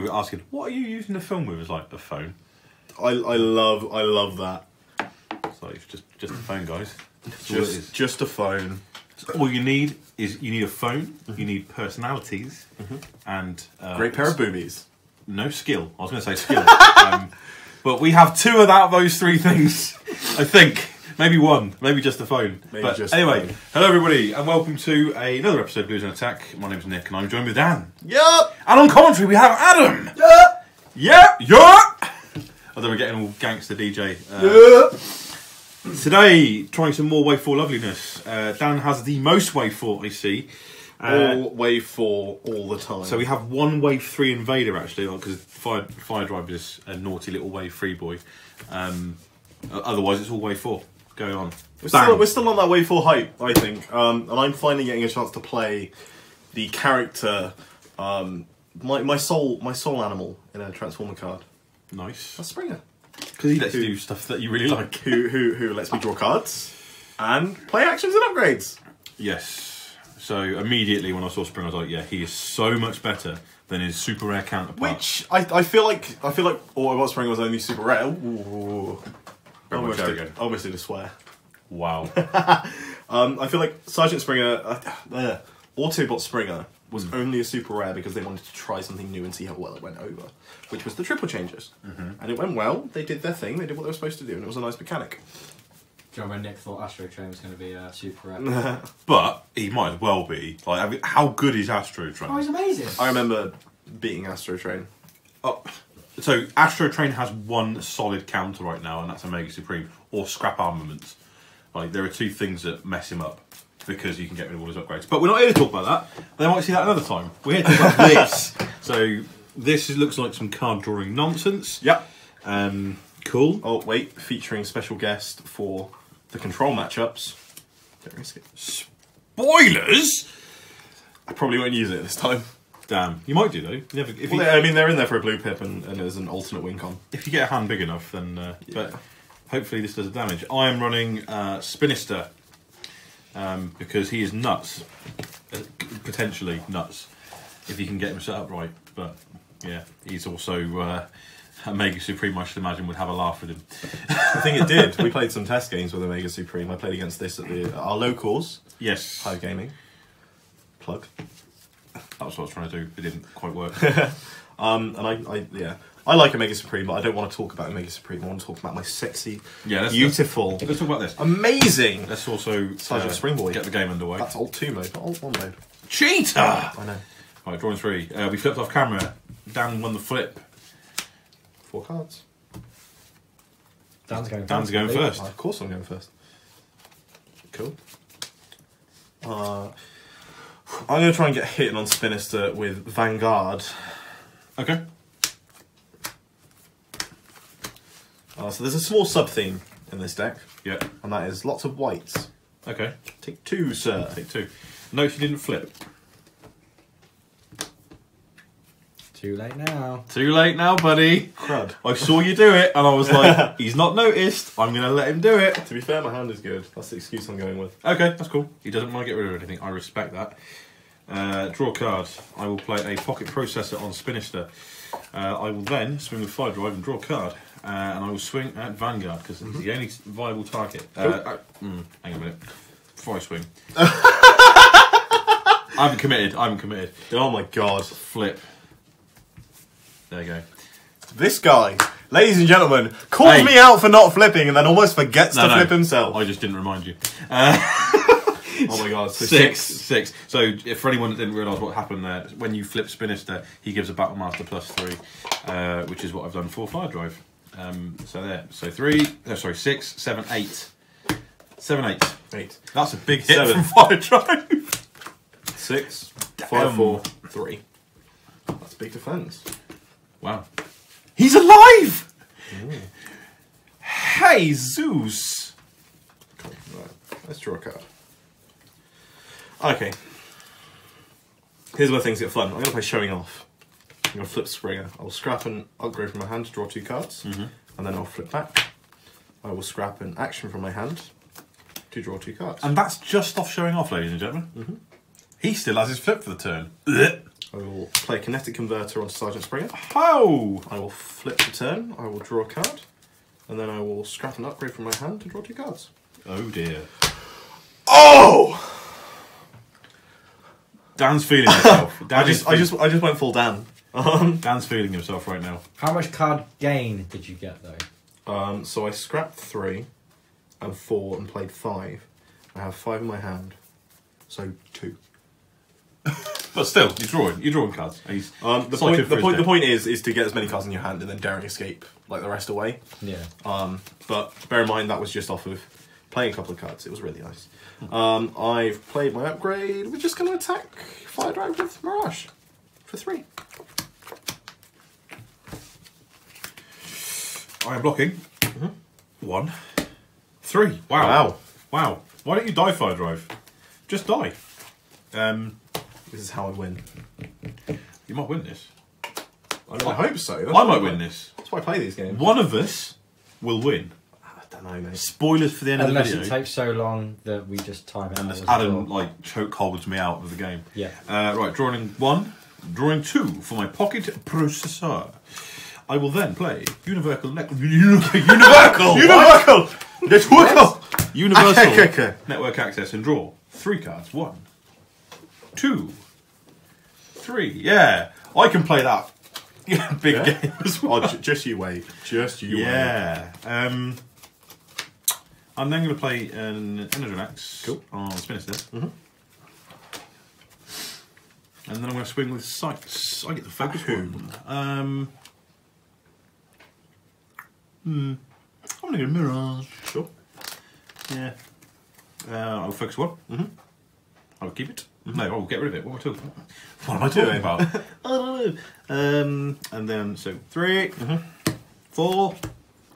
people were asking, what are you using the film with? It's like, the phone. I love that. It's like, it's just a phone, guys. Just a phone. So all you need is, you need a phone, you need personalities, and... great pair of boobies. No, skill. I was going to say skill. But we have two of those three things, I think. Maybe one, maybe just the phone. Maybe but just anyway, phone. Hello everybody, and welcome to another episode of Blues on Attack. My name's Nick, and I'm joined with Dan. Yup! And on commentary we have Adam! Yup! Yup! Yup! Although we're getting all gangster DJ. Yup! Today, trying some more Wave 4 loveliness. Dan has the most Wave 4, I see. All Wave 4 all the time. So we have one Wave 3 Invader, actually, because Fire Drive is a naughty little Wave 3 boy. Otherwise, it's all Wave 4. Going on. We're still on that Wave 4 hype, I think, and I'm finally getting a chance to play the character, my soul animal in a Transformer card. Nice. That's Springer. Because he lets you do stuff that you really like. Who lets me draw cards and play actions and upgrades. Yes. So immediately when I saw Springer, I was like, yeah, he is so much better than his super rare counterpart. Which I feel like Autobot Springer was only super rare. Ooh. Almost did a swear. Wow. I feel like Sergeant Springer, Autobot Springer, was only a super rare because they wanted to try something new and see how well it went over, which was the triple changes. And it went well, they did their thing, they did what they were supposed to do, and it was a nice mechanic. Do you remember Nick thought Astro Train was going to be a super rare? But he might as well be. Like, I mean, how good is Astro Train? Oh, he's amazing. I remember beating Astro Train. Oh. So, Astro Train has one solid counter right now, and that's Omega Supreme, or Scrap Armaments. Like, there are two things that mess him up, because you can get rid of all his upgrades. But we're not here to talk about that. They might see that another time. We're here to talk about this. So, this looks like some card drawing nonsense. Yep. Cool. Oh, wait. Featuring special guest for the control matchups. Don't risk it. Spoilers? I probably won't use it this time. Damn, you might do though. Never, if well, I mean, they're in there for a blue pip and there's an alternate wing con. If you get a hand big enough, then. Yeah. But hopefully this does damage. I am running Spinister because he is nuts, potentially nuts, if you can get him set up right. But yeah, he's also Omega Supreme. I should imagine would have a laugh with him. I think it did. We played some test games with Omega Supreme. I played against this at our locals. Yes. High Gaming. Plug. That's what I was trying to do. It didn't quite work. I like Omega Supreme, but I don't want to talk about Omega Supreme. I want to talk about my sexy, beautiful. Let's talk about this. Amazing. Let's also Springboy. Get the game underway. That's alt 2 mode, not alt 1 mode. Cheater! I know. Alright, drawing 3. We flipped off camera. Dan won the flip. 4 cards. Dan's going first. Of course I'm going first. Cool. I'm going to try and get hit on Spinister with Vanguard. Okay. So there's a small sub-theme in this deck. Yeah. And that is lots of whites. Okay. Take 2, sir. Take 2. No, she didn't flip. Too late now. Too late now, buddy. Crud. I saw you do it, and I was like, he's not noticed. I'm going to let him do it. To be fair, my hand is good. That's the excuse I'm going with. Okay, that's cool. He doesn't want to get rid of anything. I respect that. Draw card. I will play a Pocket Processor on Spinister. I will then swing with Fire Drive and draw a card. And I will swing at Vanguard, because it's the only viable target. Hang on a minute. Before I swing. I haven't committed. Oh my god. Flip. There you go. This guy, ladies and gentlemen, calls me out for not flipping and then almost forgets to flip himself. I just didn't remind you. Oh my god, so six. So if for anyone that didn't realise what happened there, when you flip Spinister, he gives a Battle Master +3, which is what I've done for Fire Drive. So there, so 6, 7, 8. 7, 8. 8. That's a big hit from Fire Drive. 6, damn. 5, 4, 3. That's big defence. Wow. He's alive! Ooh. Hey, Zeus! Cool. Right. Let's draw a card. Okay. Here's where things get fun. I'm going to play Showing Off. I'm going to flip Springer. I'll scrap an upgrade from my hand to draw 2 cards. And then I'll flip back. I will scrap an action from my hand to draw 2 cards. And that's just off Showing Off, ladies and gentlemen. He still has his flip for the turn. I will play Kinetic Converter on Sergeant Springer. Oh! I will flip the turn, I will draw a card, and then I will scrap an upgrade from my hand to draw two cards. Oh dear. Oh! Dan's feeling himself. Dan I just went full Dan. Dan's feeling himself right now. How much card gain did you get though? So I scrapped 3 and 4 and played 5. I have 5 in my hand, so 2. But still, you're drawing cards. The point is to get as many cards in your hand and then daring escape like the rest away. Yeah. But bear in mind that was just off of playing a couple of cards. It was really nice. I've played my upgrade. We're just going to attack Fire Drive with Mirage for 3. I am blocking. Mm-hmm. 1, 3. Wow. Why don't you die, Fire Drive? Just die. This is how I win. You might win this. I hope so. I might win this. That's why I play these games. One of us will win. No, mate. Spoilers for the end of the video. Unless it takes so long that we just time it. Unless Adam like chokeholds me out of the game. Yeah. Right, drawing 1, drawing 2 for my pocket processor. I will then play Universal Network Access and draw 3 cards. 1, 2, 3. Yeah, I can play that big game as well. Oh, just you wait. Just you wait. Yeah. I'm then going to play an Energy Axe on Spinister. And then I'm going to swing with Sights. I get the focus one. I'm going to go Mirage. Sure. Yeah. I'll focus one. I'll keep it. No, I'll get rid of it. What am I talking about? I don't know. And then, so 3, 4,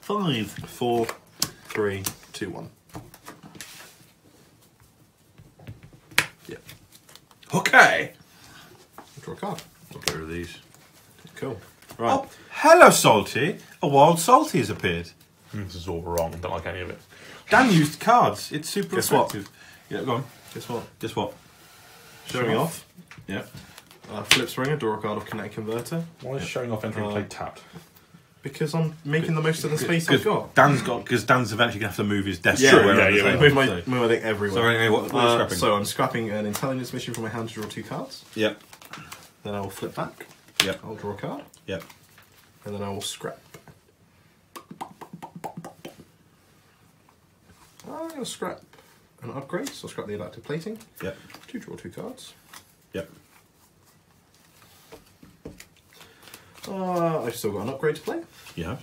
5, 4, 3. 2-1. Yeah. Okay. Draw a card. I'll get rid of these. Cool. Right. Oh, hello, Salty. A wild Salty has appeared. This is all wrong. I don't like any of it. Dan used cards. It's super effective. Yeah, go on. Guess what? Showing off. Yeah. Flip Springer, draw a card off Kinetic Converter. Why is Showing Off entering play tapped? Because I'm making the most of the space I've got. Dan's eventually going to have to move his desk. Yeah. Move my thing everywhere. So, anyway, what are you scrapping? So I'm scrapping an intelligence mission from my hand to draw 2 cards. Yep. Then I will flip back. Yep. I'll draw a card. Yep. And then I will scrap. I'll scrap an upgrade, so I'll scrap the adaptive plating. Yep. To draw 2 cards. Yep. I've still got an upgrade to play. Yeah.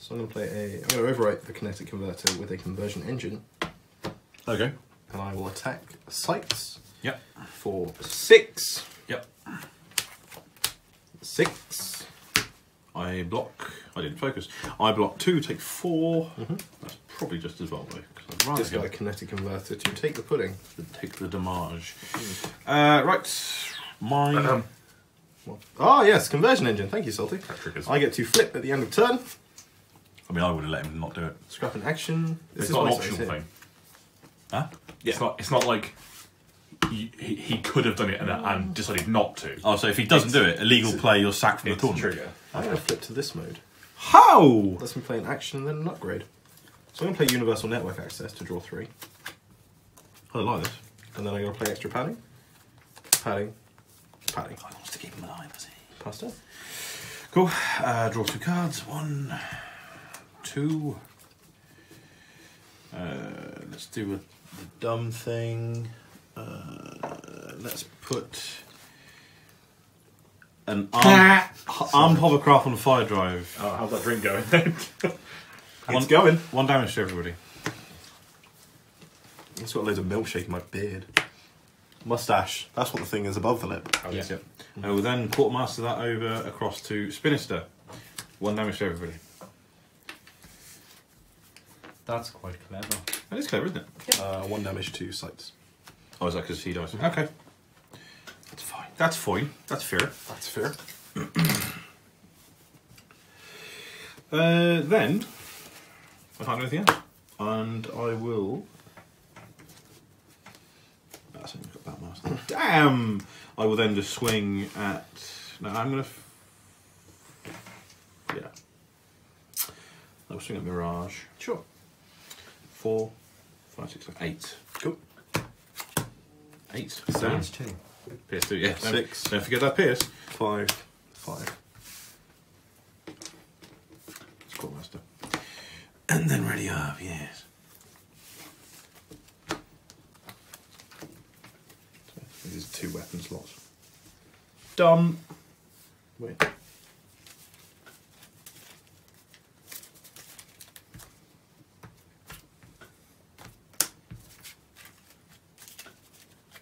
So I'm going to overwrite the Kinetic Converter with a Conversion Engine. Okay. And I will attack Sights. Yep. For 6. Yep. 6. I block. I didn't focus. I block 2, take 4. That's probably just as well though. Just got a Kinetic Converter to take the pudding. Take the damage. Right. Yes, Conversion Engine. Thank you, Salty. I get to flip at the end of turn. I mean, I would have let him not do it. Scrap an action. It's not an optional thing. Huh? Yeah. It's not like he could have done it and decided not to. Oh, so if he doesn't do it, illegal play, you're sacked from the tournament. Trigger. I'm going to flip to this mode. How? Let's play an action and then an upgrade. So I'm going to play Universal Network Access to draw 3. I like this. And then I'm going to play Extra Padding. Padding. I wants to keep him alive, does he? Pasta. Cool. Draw 2 cards. 1, 2. Let's do the dumb thing. Let's put an armed hovercraft on the Fire Drive. Oh, how's that drink going? It's going. 1 damage to everybody. It's got loads of milkshake in my beard. Mustache. That's what the thing is above the lip. Oh, yes. I will then quartermaster that over across to Spinister. 1 damage to everybody. That's quite clever. That is clever, isn't it? Yeah. 1 damage to Sights. Oh, is that because he dies? Okay. That's fine. That's fine. That's fair. That's fair. Then I can't do anything else. And I will. That's it. We've got Battle Master. Damn! I will then just swing at... No, I'm going to... Yeah. I'll swing at Mirage. Sure. 4, 5, 6, 7, 8. Cool. 8. Damage 2. Pierce 2, yeah. 6. Don't forget that pierce. 5. 5. It's Quartermaster. And then ready up, yes. 2 weapon slots. Done. Wait.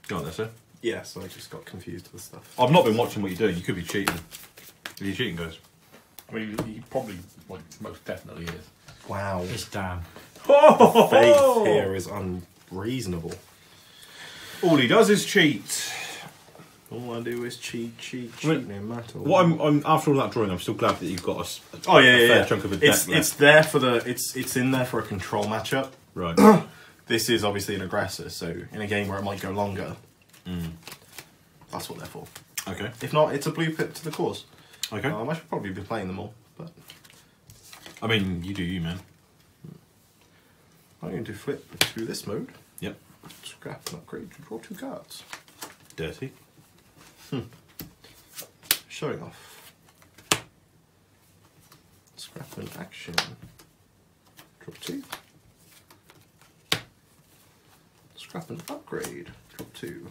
Go on there, sir. Yeah, so I just got confused with stuff. I've not been watching what you're doing. You could be cheating. If you're cheating, guys. I mean, he probably, like, most definitely is. Wow. It's damn. Oh, faith here is unreasonable. All he does is cheat. All I do is cheat, I mean, no matter what. I'm after all that drawing, I'm still glad that you've got a fair chunk of a deck left. It's there for the it's in there for a control matchup. Right. This is obviously an aggressor, so in a game where it might go longer, that's what they're for. Okay. If not, it's a blue pip to the cause. Okay. I should probably be playing them all, but I mean, you do you, man. I'm going to flip to this mode. Yep. Scrap and upgrade to draw 2 cards. Dirty. Showing off. Scrap and action. Drop 2. Scrap and upgrade. Drop 2.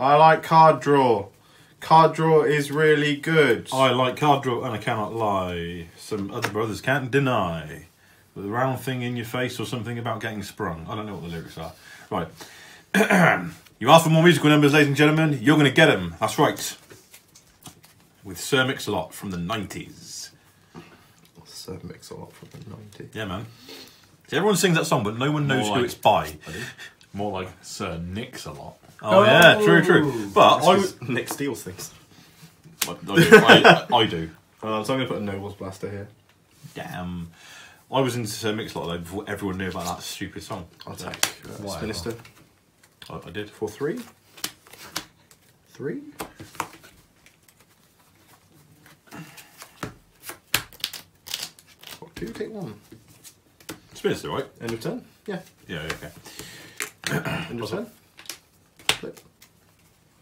I like card draw. Card draw is really good. I like card draw and I cannot lie. Some other brothers can't deny. The round thing in your face or something about getting sprung. I don't know what the lyrics are. Right. You asked for more musical numbers, ladies and gentlemen. You're going to get them. That's right. With Sir Mix-a-Lot from the 90s. Sir Mix-a-Lot from the 90s. Yeah, man. See, everyone sings that song, but no one knows who it's by. More like Sir Nix-a-Lot. Oh, yeah. True, true. But Nick steals things. I do. So I'm going to put a Nobles Blaster here. Damn. I was into Sir Mix-a-Lot though before everyone knew about that stupid song. I'll take Spinister. I did. 4-3. 3. Got 2, take 1. Spinister, right? End of turn? Yeah. Yeah, okay. End of turn? Flip.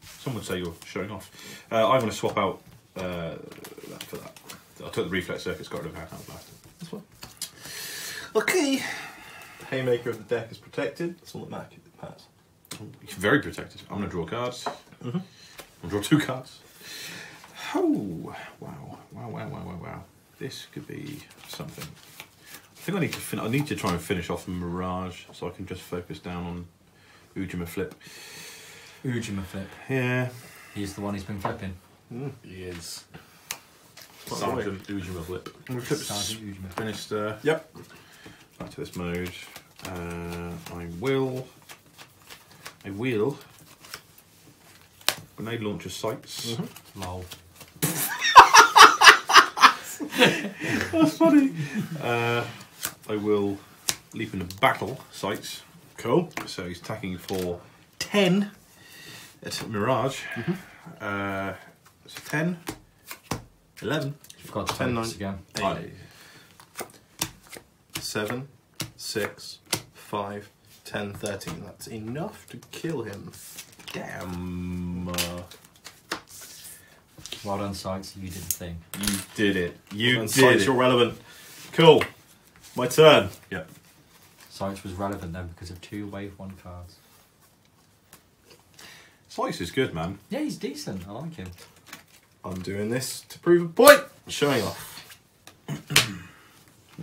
Some would say you're showing off. I'm going to swap out that for that. I took the reflex circuits, got rid of hand blaster. That's fine. Okay. The haymaker of the deck is protected. That's all that matters. It's very protected. I'm going to draw cards. Mm-hmm. I'll draw 2 cards. Oh, wow. Wow, wow, wow, wow, wow. This could be something. I think I need to try and finish off Mirage so I can just focus down on Ujima Flip. Ujima Flip? Yeah. He's the one he's been flipping. Mm. He is. Sergeant Ujima Flip. Sergeant Ujima. Finished there. Yep. Back to this mode. I will. Grenade Launcher Sights. Mm-hmm. Lol. That's funny. I will leap into battle Sights. Cool. So he's attacking for 10 at Mirage. Mm-hmm. So 10. 11. You've got 10, 9, again. 8. 7, 6, 5, 10, 13. That's enough to kill him. Damn. Well done, Sights. You did the thing. You did it. You did Sights, you're relevant. Cool. My turn. Yep. Sights was relevant then because of 2 Wave 1 cards. Sights is good, man. Yeah, he's decent. I like him. I'm doing this to prove a point. Showing off.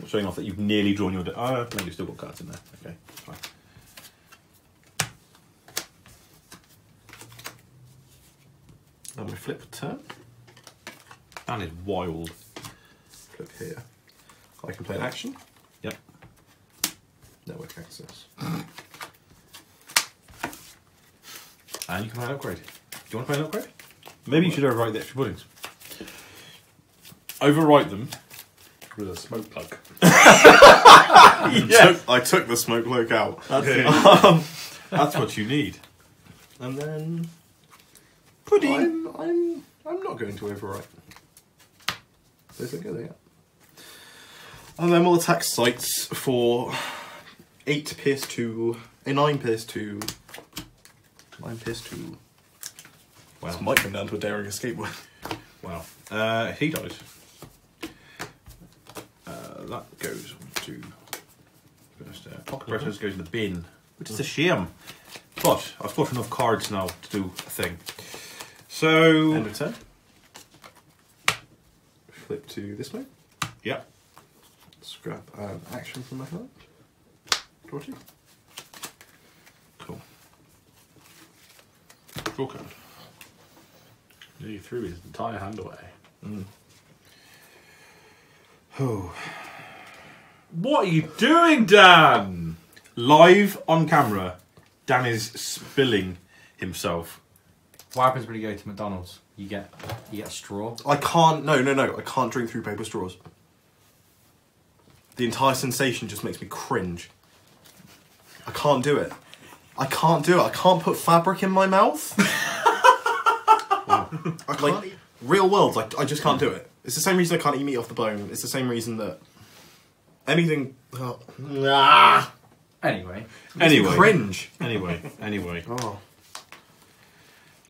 Showing off that you've nearly drawn your deck. Oh, no, you've still got cards in there. Okay, fine. I'm going to flip a turn. That is wild. Flip here. I can play an action. Yep. Network access. And you can play an upgrade. Do you want to play an upgrade? Maybe you should overwrite the extra puddings. Overwrite them with a smoke plug. I took the smoke plug out. That's it. That's what you need. And then pudding. I'm not going to overwrite. They don't go there yet. And then we'll attack Sights for 8 pierce 2, a 9 pierce 2, 9 pierce 2. Wow. This might come down to a Daring Escape one. Wow. He died. That goes to Pocket Processor goes in the bin, which is a shame. But I've got enough cards now to do a thing. So end of turn. Flip to this way. Yeah. Scrap action from my hand. Draw two. Cool. Draw card. He threw his entire hand away. Mm. Oh. What are you doing, Dan? Live on camera, Dan is spilling himself. What happens when you go to McDonald's? You get a straw. I can't. No. I can't drink through paper straws. The entire sensation just makes me cringe. I can't do it. I can't put fabric in my mouth. Wow. I can't. Like, real world, I just can't do it. It's the same reason I can't eat meat off the bone. It's the same reason that anything. Oh, nah. Anyway. Cringe. Anyway.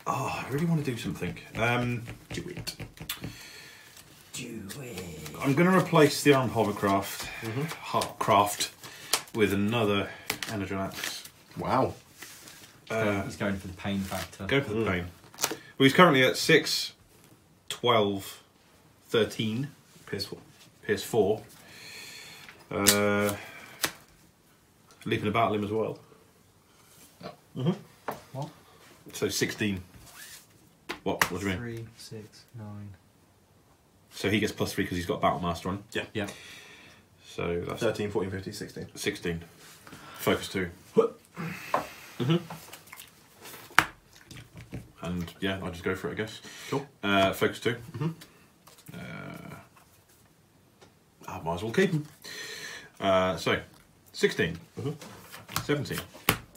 Oh, I really want to do something. Do it. I'm going to replace the Armed Hovercraft, with another Energy Axe. Wow. He's going for the pain factor. Go for the pain. Well, he's currently at 6, 12, 13. PS4. Leaping about him as well. What? So 16. What do you mean? 3, 6, 9. So he gets +3 because he's got Battle Master on. Yeah. So that's 13, 14, 15, 16. 16. Focus 2. And yeah, I'll just go for it, I guess. Sure. Focus 2. I might as well keep him. So 16. 17.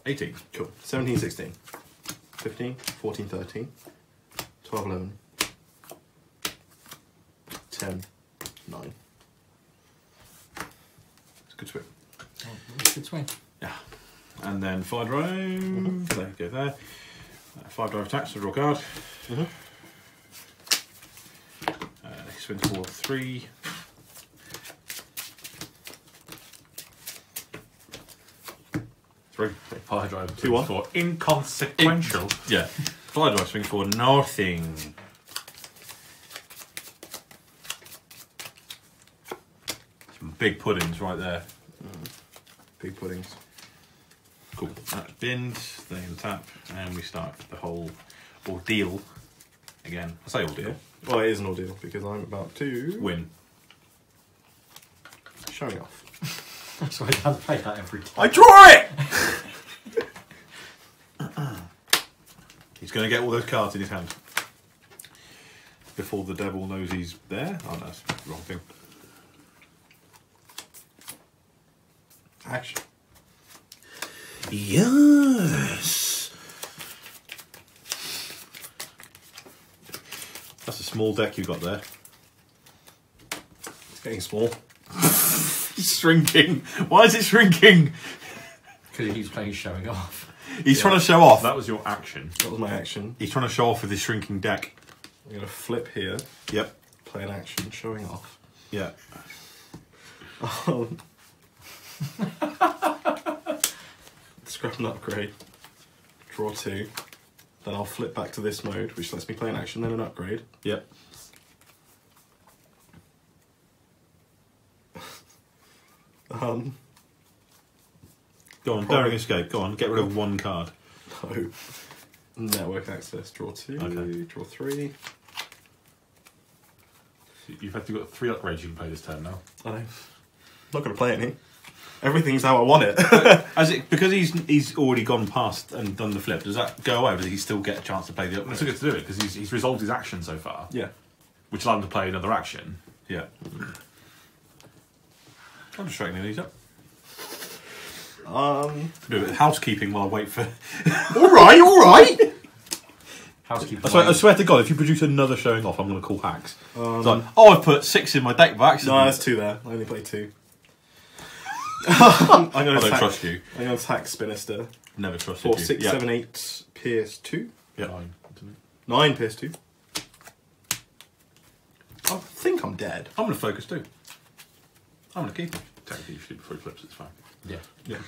18. Cool. 17, 16. 15, 14, 13. 12, 11. 10, 9. It's a good swing. Yeah. And then Fire Drive. There you go there. Fire Drive attacks, so draw a card. He swings for 3. Fire Drive 2-1 for inconsequential. Yeah. Fire Drive swing for nothing. Some big puddings right there. Big puddings. Cool. That's binned, they can tap, and we start the whole ordeal again. I say ordeal. Well, it is an ordeal because I'm about to win. Showing off. That's why you have to play that every time. I draw it! He's going to get all those cards in his hand before the devil knows he's there. Oh, no, that's the wrong thing. Action. Yes! That's a small deck you've got there. It's getting small. It's shrinking. Why is it shrinking? Because he's playing Showing Off. He's trying to show off. That was your action. That was my action. He's trying to show off with his shrinking deck. I'm going to flip here. Yep. Play an action, showing off. Yeah. Scrap an upgrade. Draw 2. Then I'll flip back to this mode, which lets me play an action, then an upgrade. Yep. Go on, Daring Escape. Go on, get rid of one card. No. Network access. Draw 2. Okay. Draw 3. So you've had to got 3 upgrades you can play this turn now. I know. I'm not going to play any. Everything's how I want it. Because he's already gone past and done the flip. Does that go away? Or does he still get a chance to play the upgrade? He still gets to do it because he's resolved his action so far. Yeah. Which allowed him to play another action. Yeah. I'm just straightening these up. Do a bit of housekeeping while I wait for. all right. Housekeeping. I swear to God, if you produce another showing off, I'm going to call hacks. It's like, oh, I've put 6 in my deck by accident. No, there's 2 there. I only played 2. I don't trust you. I'm going to attack Spinister. Never trust you. 4, 6, 7, 8. Pierce 2. Yeah. 9. Pierce 2. I think I'm dead. I'm going to focus 2. I'm going to keep it. Technically, you should before he flips. It's fine. Yeah. Yeah.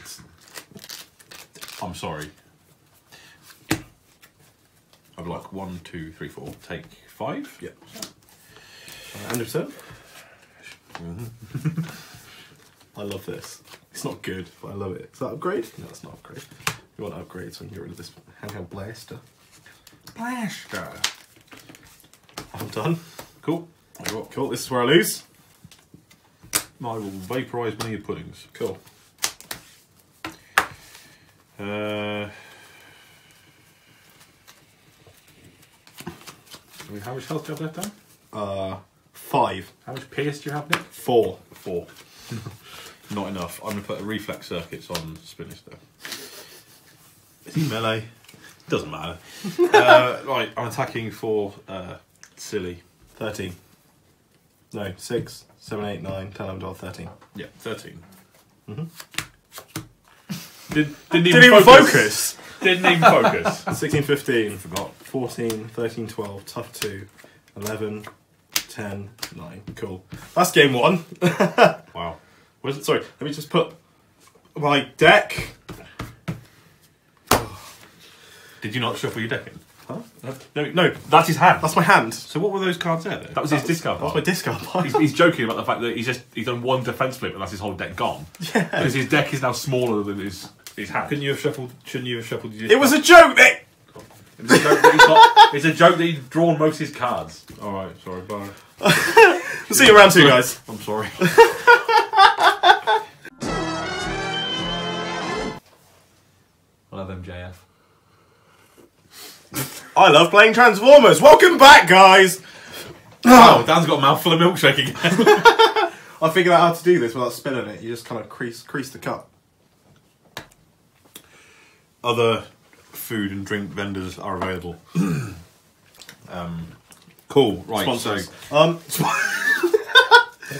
I'm sorry. I've like 1, 2, 3, 4. Take 5. Yeah. And observe. I love this. It's not good, but I love it. Is that upgrade? No, it's not upgrade. You want to upgrade, so we can get rid of this handheld blaster. Blaster. I'm done. Cool. Cool. This is where I lose. I will vaporise one of your puddings. Cool. How much health do you have left now? 5. How much pierce do you have, Nick? 4. Not enough. I'm going to put a reflex circuits on Spinister. Is he melee? Doesn't matter. Right, I'm attacking for silly. 13. No, 6, 7, 8, 9, 10, 11, 12, 13. Yeah, 13. Mm-hmm. Didn't even focus. Didn't even focus. 16, 15. I forgot. 14, 13, 12, tough 2, 11, 10, 9. Cool. That's game 1. Wow. Where's it? Sorry, let me just put my deck. Did you not shuffle your deck in? Huh? No, that's his hand. That's my hand. So what were those cards there? That was his discard pile. That's my discard pile. He's joking about the fact that he's done one defense flip and that's his whole deck gone. Yeah. Because his deck is now smaller than his hand. Shouldn't you have shuffled your discard? It was a joke, Nick! It was a joke that he's got, it's a joke that he's drawn most of his cards. Alright, sorry, bye. We'll see you around 2, guys. I'm sorry. I love MJF. I love playing Transformers. Welcome back, guys. Oh, Dan's got a mouthful of milkshake again. I figured out how to do this without spilling it. You just kind of crease the cup. Other food and drink vendors are available. Cool. Right. Sponsors. So,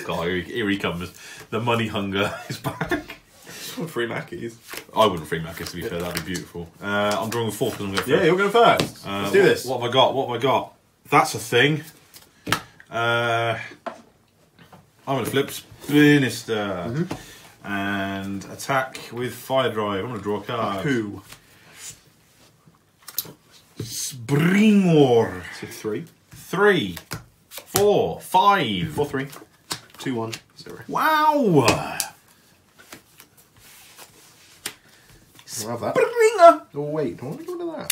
God, here he comes. The money hunger is back. Free Mackies. I wouldn't free Mackies, to be fair. That'd be beautiful. I'm drawing 4th because I'm going first. Yeah, you're going first. Let's do this. What have I got? What have I got? That's a thing. I'm going to flip Spinister and attack with Fire Drive. I'm going to draw a card. Who? Springer. 3, 3, 4, 5. 4, 3, 2, 1, 0. Wow. I'll have that. Springer! Oh wait, I want to get rid of that.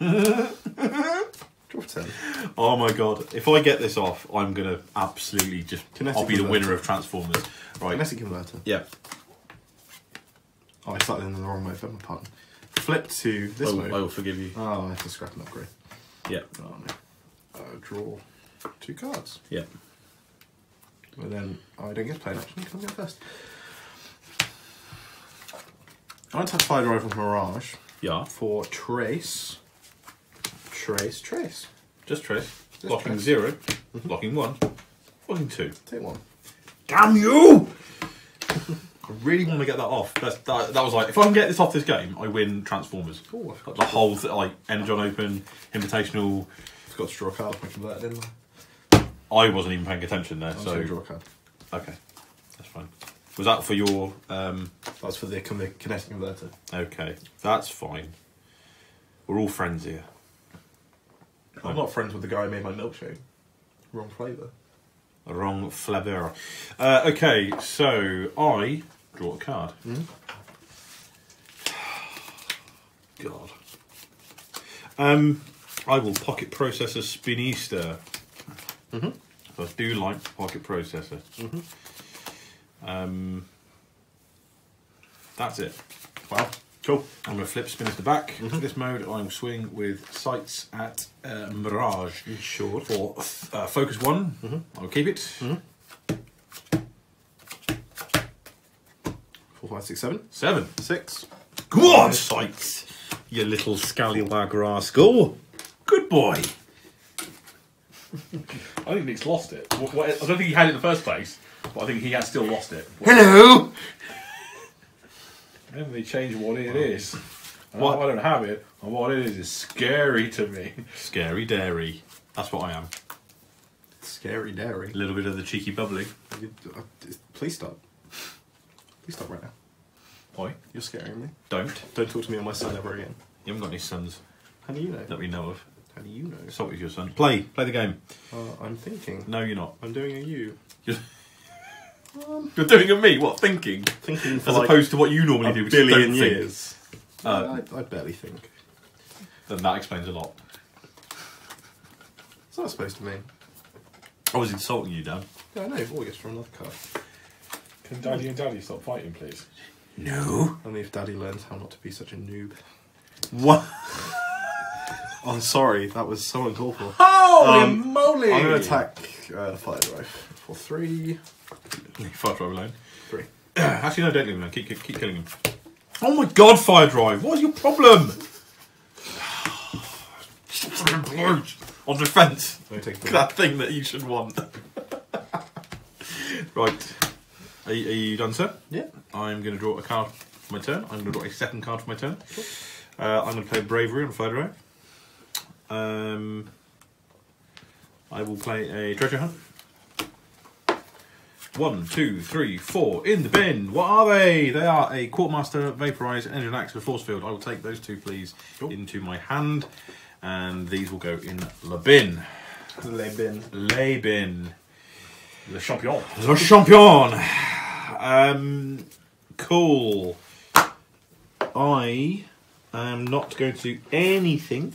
No, sorry. Drop 10. Oh my god, if I get this off, I'm gonna absolutely just. Kinetic I'll be converter. The winner of Transformers. Right. Kinetic Converter. Yeah. Oh, I started in the wrong way. My pardon. Flip to this mode. I will forgive you. Oh, I have to scrap and upgrade. Yeah. Oh no. Draw 2 cards. Yeah. Well then, I don't get to play an action. Can I go first? I'm going to attack Fire Drive with Mirage. Yeah. For trace. Just trace. Blocking 0, blocking 1, blocking 2. Take 1. Damn you! I really want to get that off. That was like, if I can get this off this game, I win Transformers. Oh, I've got the whole like Energon Open, Invitational. I've got to draw a card if I convert it, didn't I? I wasn't even paying attention there, so. I'm going to draw a card. Okay, that's fine. Was that for your... That's for the Kinetic Converter. Okay, that's fine. We're all friends here. I'm not friends with the guy who made my milkshake. Wrong flavour. Wrong flavour. Okay, so I draw a card. God. I will Pocket Processor Spinister. I do like Pocket Processor. That's it. Wow, cool. I'm going to flip Spinister back. In this mode, I'm swing with Sights at Mirage. Sure. For focus 1, I'll keep it. Four, five, six, seven. Seven. Six. Come on, Sights! You little scallywag rascal. Good boy. I think Nick's lost it. I don't think he had it in the first place, but I think he has still lost it. Hello! Let me change what it is. What? I don't have it, and what it is scary to me. Scary dairy. That's what I am. Scary dairy. A little bit of the cheeky bubbling. Please stop. Please stop right now. Why? You're scaring me. Don't. Don't talk to me on my son ever again. You haven't got any sons. How do you know? That we know of. How do you know? Salt with your son. Play. Play the game. I'm thinking. No, you're not. I'm doing a you. You're doing a me? What? Thinking? Thinking for as like opposed to what you normally do, which is don't years. Think. I barely think. Then that explains a lot. What's that supposed to mean? I was insulting you, Dan. Yeah, I know. Always from another card. Can Daddy and Daddy stop fighting, please? No. Only if Daddy learns how not to be such a noob. What? I'm sorry, that was so uncalled for. Holy moly! I'm going to attack Fire Drive for 3. Fire Drive alone. 3. Actually, no, don't leave him alone. Keep killing him. Oh my god, Fire Drive! What is your problem? On defense. That thing that you should want. Right. Are you done, sir? Yeah. I'm going to draw a card for my turn. I'm going to draw a second card for my turn. Cool. I'm going to play Bravery on Fire Drive. I will play a treasure hunt. 1, 2, 3, 4 in the bin. What are they? They are a Quartermaster, Vaporize, Engine Axe, Force Field. I will take those two, please, sure, into my hand, and these will go in the bin. Le bin. Le bin. Le champion. Le champion. Cool. I am not going to do anything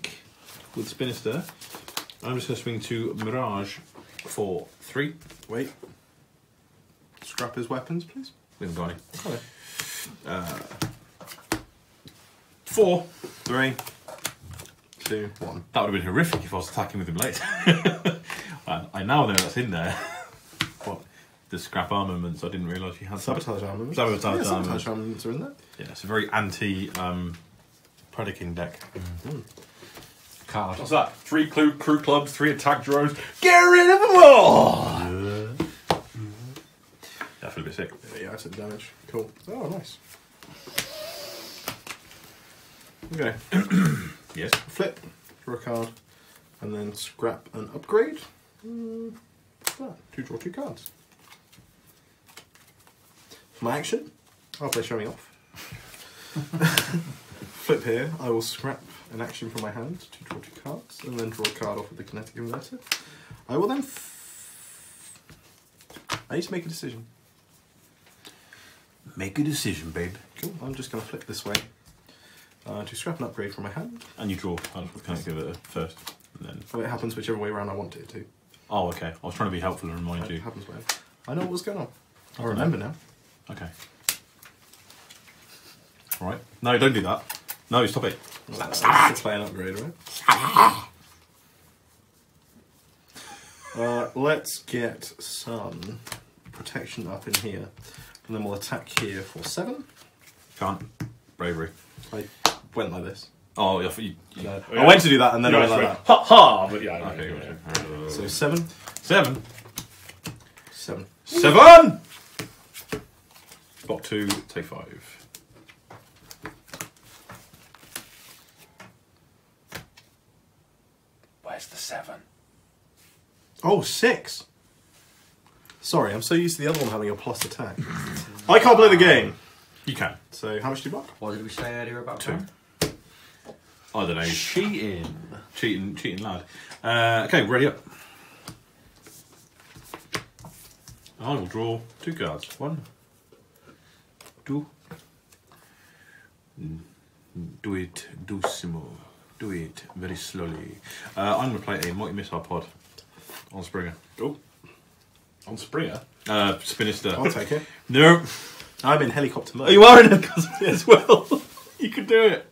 with Spinister. I'm just going to swing to Mirage for 3. Wait. Scrap his weapons, please. We haven't got any. Okay. 4, 3, 2, 1. That would have been horrific if I was attacking with him later. I now know that's in there. What? The scrap armaments. I didn't realise you had sabotage armaments. Sabotage, yeah, sabotage armaments are in there. Yeah, it's a very anti Predaking deck. Mm-hmm. Card. What's that? 3 crew clubs, 3 attack drones. Get rid of them all! That feel a bit sick. Yeah, I took damage. Cool. Oh, nice. Okay. Yes. Flip, draw a card, and then scrap and upgrade. To draw 2 cards. For my action, I'll play Showing Off. Flip here, I will scrap an action from my hand to draw 2 cards, and then draw a card off with the Kinetic Converter. I will then... I need to make a decision. Make a decision, babe. Cool, I'm just going to flip this way to scrap an upgrade from my hand. And you draw a card with the Kinetic Converter first, and then... Oh, it happens whichever way around I want it to. Oh, okay. I was trying to be helpful and remind you. It happens where. I know what was going on. I remember now. Okay. All right. No, don't do that. No, stop it. Stop playing upgrade, right? Let's get some protection up in here, and then we'll attack here for 7. Can't. Bravery. I went like this. Oh, yeah. I went to do that, and then I went like that. Ha ha! But yeah. Okay. Gotcha. So 7. 7. 7. Spot 2. Take 5. Where's the 7? Oh, 6. Sorry, I'm so used to the other one having a plus attack. I can't play the game. You can. So, how much do you block? What did we say earlier about 2? I don't know. Cheating lad. Okay, ready up. I will draw 2 cards. 1, 2. Do it, Dussimo. Do it very slowly. I'm going to play a Multi-Missile Pod on Springer. Oh. On Springer? Spinister. I'll take it. No. I'm in helicopter mode. You are in helicopter mode as well. You could do it.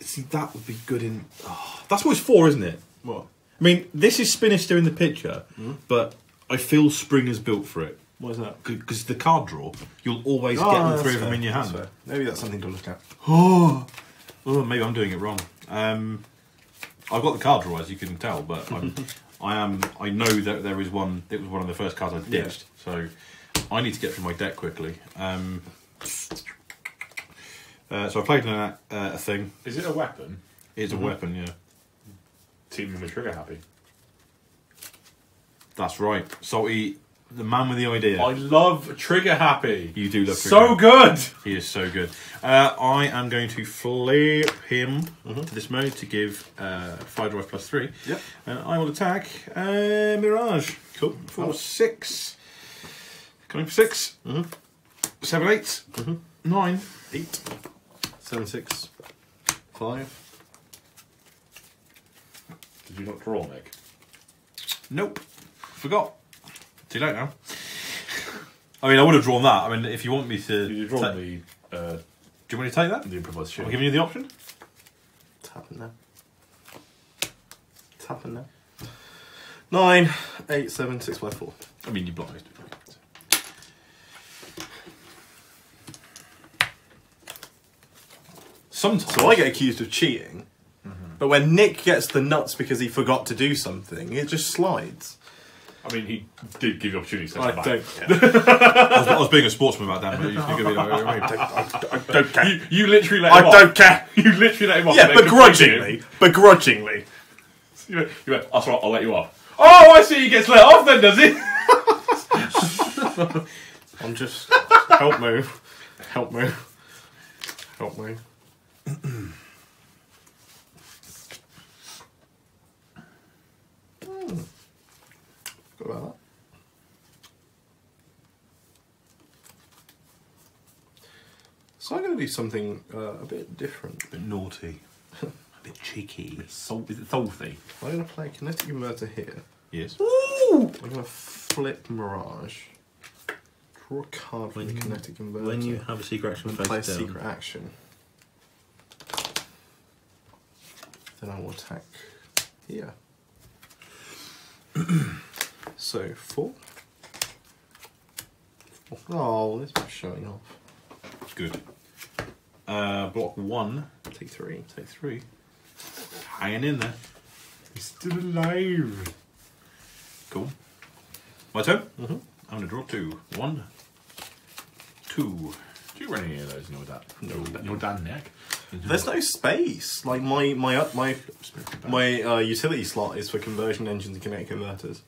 See, that would be good in... Oh, that's what it's for, isn't it? What? I mean, this is Spinister in the picture, but I feel Springer's built for it. Why is that? Because the card draw, you'll always get them three of them in your hand. That's maybe that's something to look at. Oh, maybe I'm doing it wrong. I've got the card draw, as you can tell, but I know that there is one. It was one of the first cards I ditched, so I need to get through my deck quickly. So I played a thing. Is it a weapon? It's a weapon, yeah. Teaming with Trigger Happy. That's right, Salty, the man with the idea. I love Trigger Happy. You do love Trigger Happy. So good. He is so good. I am going to flip him to this mode to give Fire Drive +3. Yep. And I will attack Mirage. Cool. For 6. Coming for 6. 7, 8. 9. 8. 7, 6. 5. Did you not draw, Nick? Nope. Forgot. Too late now. I mean, I would have drawn that. I mean, if you want me to... You draw the... do you want me to take that? The improvised shooting. I'm giving you the option. It's happened now. 9, 8, 7, 6 by 4. I mean, you block most of it. Sometimes. So I get accused of cheating, but when Nick gets the nuts because he forgot to do something, it just slides. I mean, he did give you opportunities. I don't care. I was being a sportsman about that, but you think of it. I don't care. You literally let him off. I don't care. You literally let him off. Yeah, begrudgingly. Begrudgingly. You went, that's right, I'll let you off. Oh, I see he gets let off then, does he? I'm just... Help move. Help move. Help move. About that. So I'm going to do something a bit different. A bit naughty. A bit cheeky. A bit salty. I'm going to play Kinetic Converter here. Yes. Ooh! I'm going to flip Mirage. Draw a card from the Kinetic Converter. When you have a secret action, play a secret action. Then I will attack here. So 4. Oh, this is showing off. Good. Block 1. Take 3. Take 3. Hanging in there. He's still alive. Cool. My turn. I'm gonna draw 2. 1, 2. Do you run any of those? No, that. No, your damn neck. There's no space. Like my utility slot is for conversion engines and kinetic converters.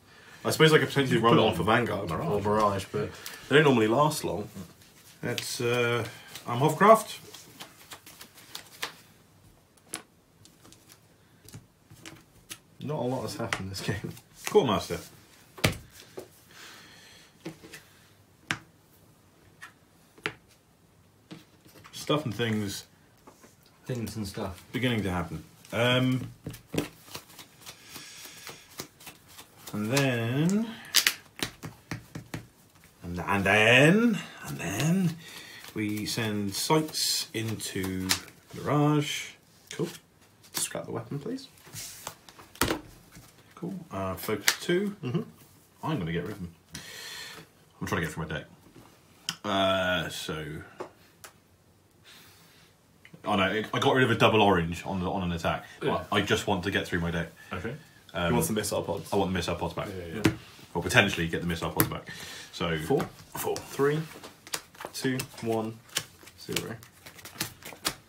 I suppose I could potentially run it on for Vanguard or Mirage, but they don't normally last long. That's Armed Hovercraft. Not a lot has happened in this game. Quartermaster. Stuff and things. Things and stuff. Beginning to happen. And then we send Sights into Mirage. Cool. Scrap the weapon, please. Cool. Focus 2. I'm going to get rid of him. I'm trying to get through my deck. So. Oh no, I got rid of a double orange on an attack. Yeah. I just want to get through my deck. Okay. He wants the missile pods. I want the missile pods back. Yeah. Or potentially get the missile pods back. So 4, 3, 2, 1, 0.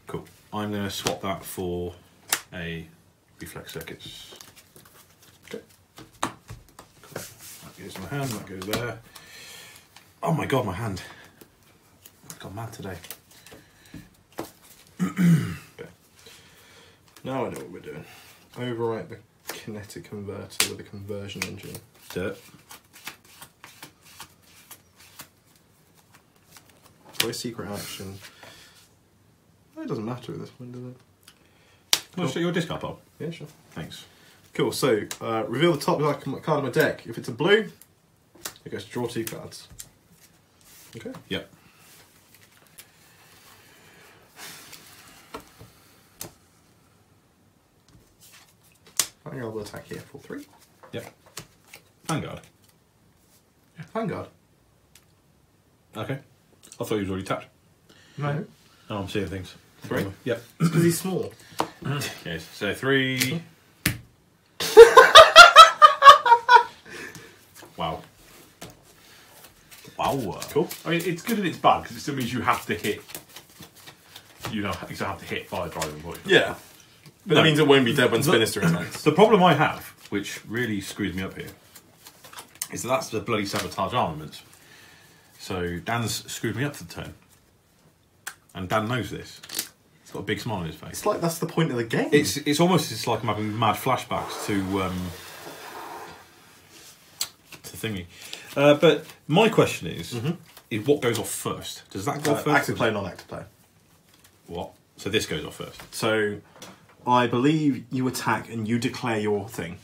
Cool. I'm going to swap that for a Reflex Circuits. Okay. Cool. That goes in my hand. That goes there. Oh my god, my hand. I've gone mad today. Okay. Now I know what we're doing. Overwrite the kinetic converter with a conversion engine. Dirt. Play secret action. It doesn't matter at this point, does it? Cool. Show your discard pile. Yeah, sure. Thanks. Cool, so reveal the top card of my deck. If it's a blue, it goes to draw 2 cards. Okay? Yep. Vanguard will attack here for 3. Yep. Vanguard. Yeah. Vanguard. Okay. I thought he was already tapped. No. Oh, I'm seeing things. Three? Yep. It's because he's small. Okay, so three. Wow. Wow. Cool. I mean, it's good and it's bad because it still means you have to hit. You know, you still have to hit Fire Drive, unfortunately. Yeah. But that means it won't be dead when Spinister attacks. The problem I have, which really screws me up here, is that's the bloody Sabotage Armaments. So Dan's screwed me up for the turn. And Dan knows this. He's got a big smile on his face. It's like that's the point of the game. It's almost it's like I'm having mad flashbacks to thingy. But my question is what goes off first? Does that go first? Active play, non-active play. What? So this goes off first. So I believe you attack and you declare your thing.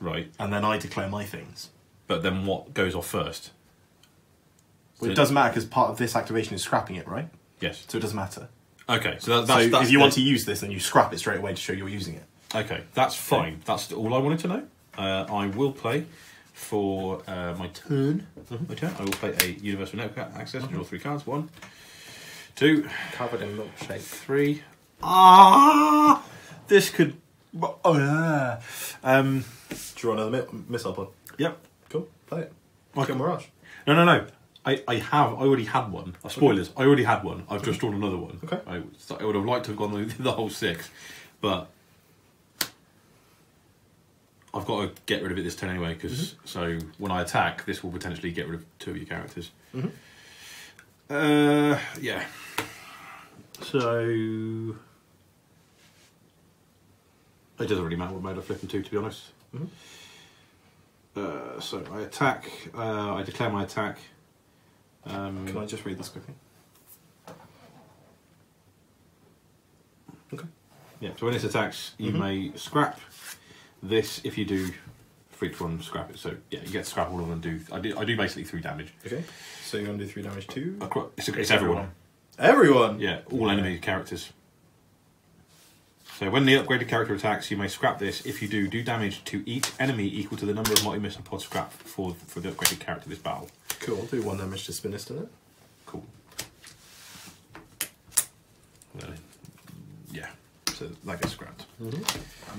Right. And then I declare my things. But then what goes off first? Well, it doesn't matter because part of this activation is scrapping it, right? Yes. So it doesn't matter. Okay. So, that's if you want to use this, then you scrap it straight away to show you're using it. Okay. That's fine. That's all I wanted to know. I will play for my turn. I will play a Universal Network Access. Draw three cards. One, two. Covered in milkshake. Three. Ah! This could... Oh, yeah. Draw another missile pod. Yep. Cool. Play it. Okay, Mirage. No, no, no. I already had one. Spoilers, okay. I already had one. I've just drawn another one. Okay. I would have liked to have gone the whole six, but I've got to get rid of it this turn anyway, because so when I attack, this will potentially get rid of two of your characters. Yeah. So... It doesn't really matter what mode I flip into, to be honest. So I attack, I declare my attack. Can I just read this quickly? Okay. Yeah, so when this attacks, you may scrap this. If you do, for each one, scrap it. So, yeah, you get to scrap all of them and do... I do basically 3 damage. Okay, so you're going to do 3 damage too? It's everyone. Everyone? Yeah, all enemy characters. So when the upgraded character attacks, you may scrap this. If you do, do damage to each enemy equal to the number of multi-missile pods scrapped for the upgraded character this battle. Cool, I'll do 1 damage to Spinister then. Cool. Yeah, so that gets scrapped. And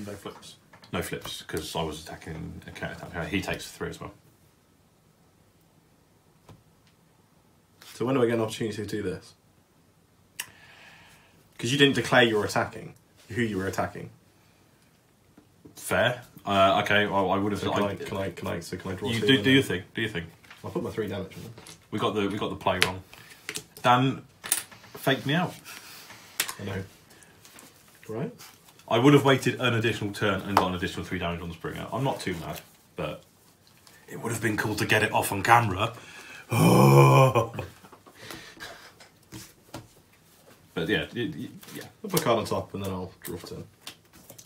no flips. No flips, because I was attacking a counter-attack. He takes 3 as well. So when do I get an opportunity to do this? Because you didn't declare you were attacking. Who you were attacking? Fair. Okay, well, I would have... So can I draw 2? Do your thing, do your thing. I put my 3 damage on them. We got the play wrong. Dan faked me out. I know. Right? I would have waited an additional turn and got an additional 3 damage on the Springer. I'm not too mad, but it would have been cool to get it off on camera. But yeah, I'll put a card on top and then I'll draw a turn.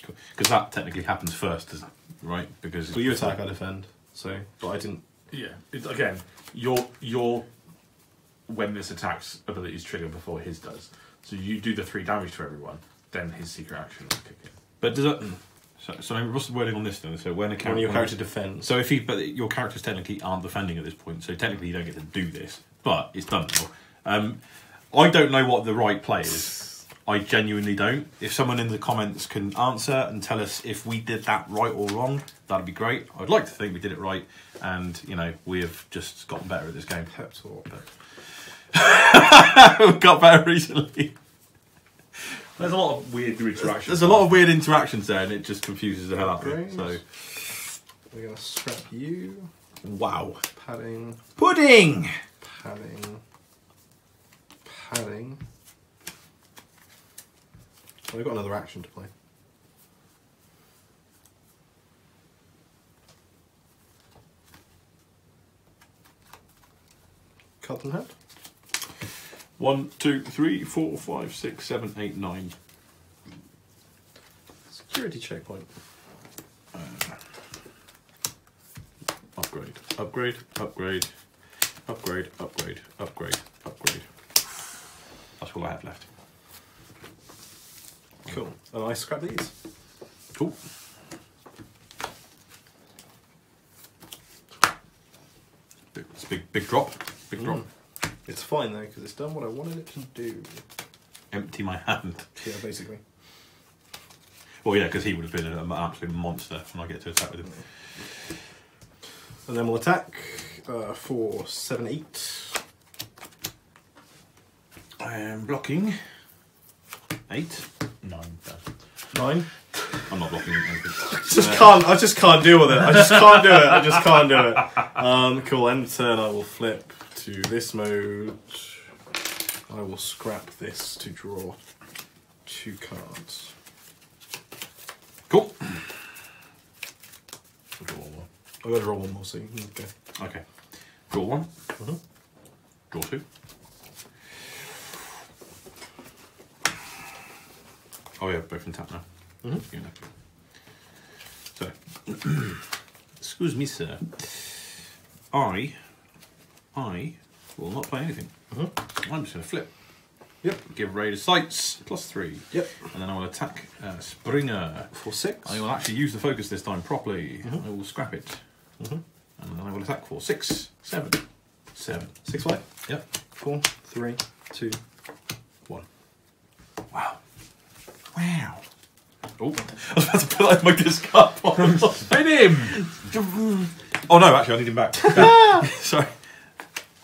Cool. Because that technically happens first, doesn't it? Right? Because well, you attack, I defend. So, but I didn't. Yeah, it's, again, your when this attack's ability is triggered before his does. So you do the 3 damage to everyone, then his secret action will kick in. But does that... So what's the wording on this then? So when a character... When your character defends. So if he... But your characters technically aren't defending at this point, so technically you don't get to do this. But it's done now. I don't know what the right play is. I genuinely don't. If someone in the comments can answer and tell us if we did that right or wrong, that'd be great. I'd like to think we did it right, and you know we have just gotten better at this game. Pep talk. We've got better recently. There's a lot of weird interactions. There's a lot of weird interactions there, and it just confuses the hell out of me. So we're gonna scrap you. Wow. Padding. Pudding. Padding. Padding. Oh, we've got another action to play. Cut and head. 1, 2, 3, 4, 5, 6, 7, 8, 9. Security checkpoint. Upgrade. Upgrade. Upgrade. Upgrade. Upgrade. Upgrade. Upgrade. That's all I have left. Cool. And I scrap these. Cool. It's a big drop. Big drop. It's fine though, because it's done what I wanted it to do. Empty my hand. Yeah, basically. Well, yeah, because he would have been an absolute monster when I get to attack with him. And then we'll attack for 7, 8. I am blocking 8, 9. 9. I'm not blocking anything. I just can't deal with it. I just can't do it. I just can't do it. Cool. End turn. I will flip to this mode. I will scrap this to draw 2 cards. Cool. Draw 1. I got to draw 1 more. See. Okay. Okay. Draw 1. Mm-hmm. Draw 2. Oh yeah, both in tap now. Mm-hmm. So, excuse me, sir. I will not play anything. Mm-hmm. I'm just going to flip. Yep. Give Raider Sights +3. Yep. And then I will attack Springer for 6. I will actually use the focus this time properly. Mm-hmm. I will scrap it. Mm-hmm. And then I will attack for 6, 7, 7, 6, 5. Yep. 4, 3, 2, 1. Wow. Wow. Oh, I was about to put that in my discard box. Spin him! Oh no, actually I need him back. Okay. Sorry.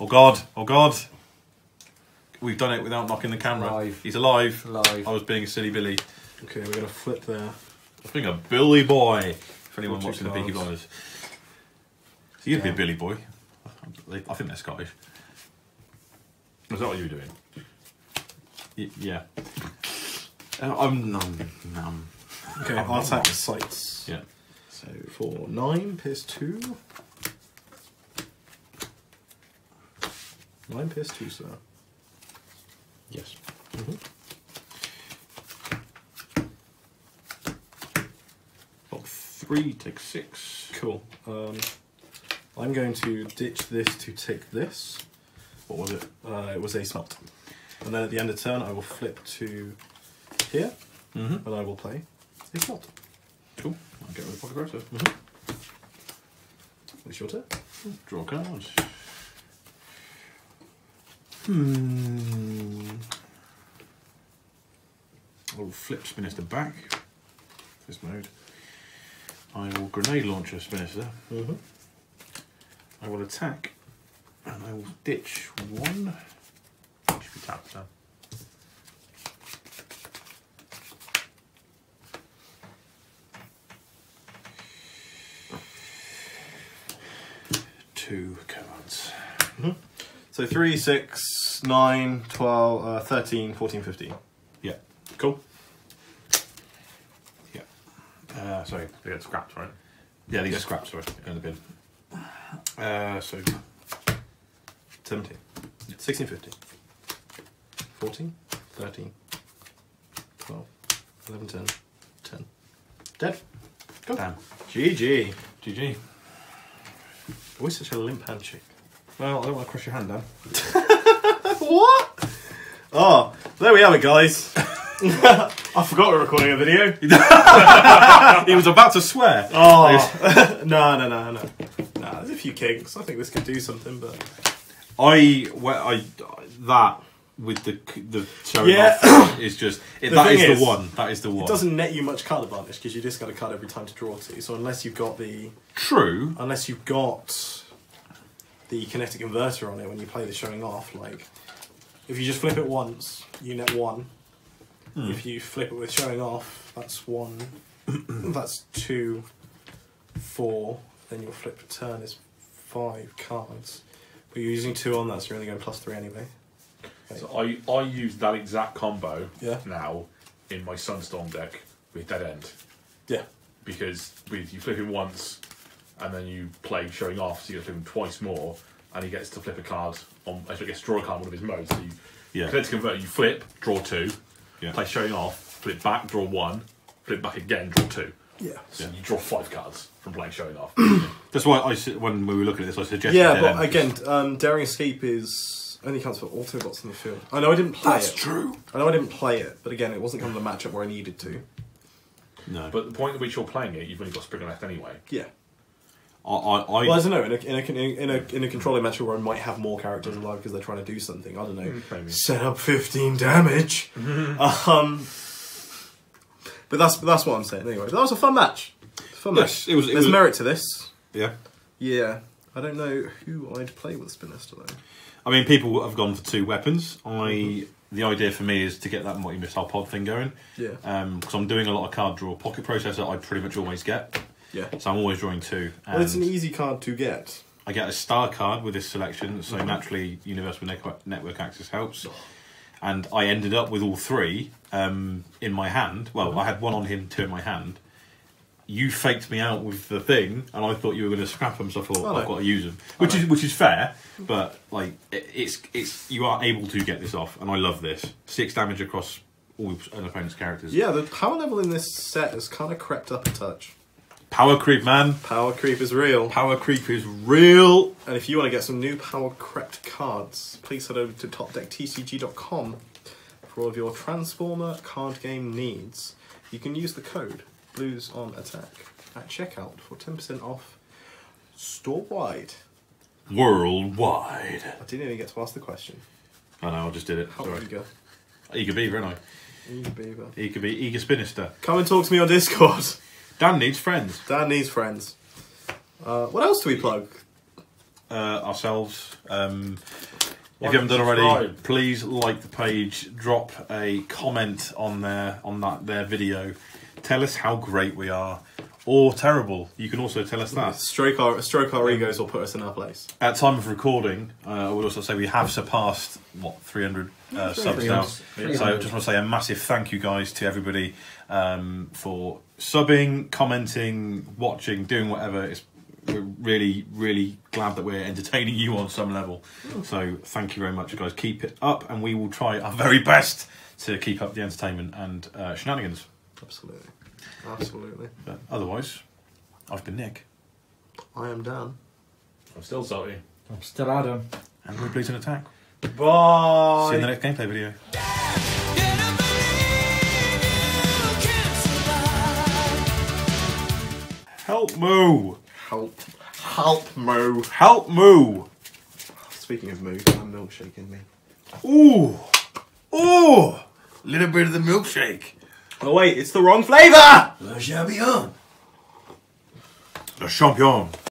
Oh god, oh god. We've done it without knocking the camera. Alive. He's alive. Alive. I was being a silly Billy. Okay, we're going to flip there. I think a Billy boy. If anyone watching the Peaky Blinders. So you'd be a Billy boy. I think they're Scottish. Is that what you were doing? Yeah. I'm numb. Okay, I'll attack Sights. Yeah. So for 9, pierce 2. 9, pierce 2, sir. Yes. Mm-hmm. Box 3, take 6. Cool. I'm going to ditch this to take this. What was it? It was a smelt. And then at the end of turn, I will flip to here. Mm-hmm. And I will play. It's not. Cool. I'll get rid of the pocket processor. Mm-hmm. It's your turn. Draw a card. I will flip Spinister back. This mode. I will grenade launcher Spinister. Mm-hmm. I will attack. And I will ditch 1. It should be tapped down. Two cards. Mm-hmm. So 3, 6, 9, 12, 13, 14, 15. Yeah. Cool. Yeah. Sorry, they got scraps, right? Yeah, these are scraps, sorry, in the bin. So 17. Yeah. 16, 15. 14, 13, 12, 11, 10, 10. Dead. Cool. Damn. GG. GG. Always such a limp handshake. Well, I don't want to crush your hand, Dan. What? Oh, there we have it, guys. I forgot we're recording a video. He was about to swear. Oh, no. Nah, there's a few kinks. I think this could do something, but that with the showing off is just that is the one. It doesn't net you much card advantage because you discard a card every time to draw 2. So unless you've got the kinetic converter on it when you play the showing off, like if you just flip it once, you net 1. Mm. If you flip it with showing off, that's 1. That's 2, 4. Then your flip return is 5 cards. But you're using 2 on that, so you're only going +3 anyway. So I use that exact combo now in my Sunstorm deck with Dead End. Yeah. Because with you flip him once and then you play showing off, so you flip him twice more and he gets to flip a card on, I guess draw a card on one of his modes. So you Kinetic Converter, you flip, draw 2, play showing off, flip back, draw 1, flip back again, draw 2. Yeah. So you draw 5 cards from playing showing off. That's why when we were looking at this I suggested Daring Escape is only counts for Autobots in the field. I know I didn't play it. That's true. I know I didn't play it, but again, it wasn't kind of the matchup where I needed to. No. But the point at which you're playing it, you've only got Springer left anyway. Yeah. I don't know, in a controlling match where I might have more characters alive because they're trying to do something. I don't know. Mm-hmm. Set up 15 damage. Mm-hmm. But that's what I'm saying. Anyway, that was a fun match. Yes, it was. There's merit to this. Yeah. Yeah. I don't know who I'd play with Spinister though. I mean, people have gone for two weapons. The idea for me is to get that multi-missile pod thing going. Yeah. Because I'm doing a lot of card draw. Pocket Processor, I pretty much always get. Yeah. So I'm always drawing two. And well, it's an easy card to get. I get a star card with this selection, so naturally Universal Network Access helps. And I ended up with all three in my hand. Well, I had one on him, two in my hand. You faked me out with the thing, and I thought you were going to scrap them. So I thought I've got to use them, which is fair. But like, it's you are able to get this off, and I love this 6 damage across all an opponent's characters. Yeah, the power level in this set has kind of crept up a touch. Power creep, man. Power creep is real. Power creep is real. And if you want to get some new power crept cards, please head over to topdecktcg.com for all of your Transformer card game needs. You can use the code Blues on Attack at checkout for 10% off store-wide. Worldwide. I didn't even get to ask the question. I know, I just did it. How eager? Eager Beaver, ain't I? Eager Beaver. Eager Spinister. Come and talk to me on Discord. Dan needs friends. Dan needs friends. What else do we plug? Ourselves. If you haven't done already, please like the page. Drop a comment on their video. Tell us how great we are, or terrible. You can also tell us that. Stroke our egos or put us in our place. At time of recording, I would also say we have surpassed, what, 300 subs now. So I just want to say a massive thank you guys to everybody for subbing, commenting, watching, doing whatever. We're really, really glad that we're entertaining you on some level. So thank you very much, guys. Keep it up, and we will try our very best to keep up the entertainment and shenanigans. Absolutely. Absolutely. But otherwise, I've been Nick. I am Dan. I'm still Salty. I'm still Adam. And we're Blues on Attack. Bye! See you in the next gameplay video. Help Moo! Help Moo! Help Moo! Speaking of Moo, I'm milkshaking me. Ooh! Ooh! Little bit of the milkshake. Oh wait, it's the wrong flavour! Le Champion! Le Champion!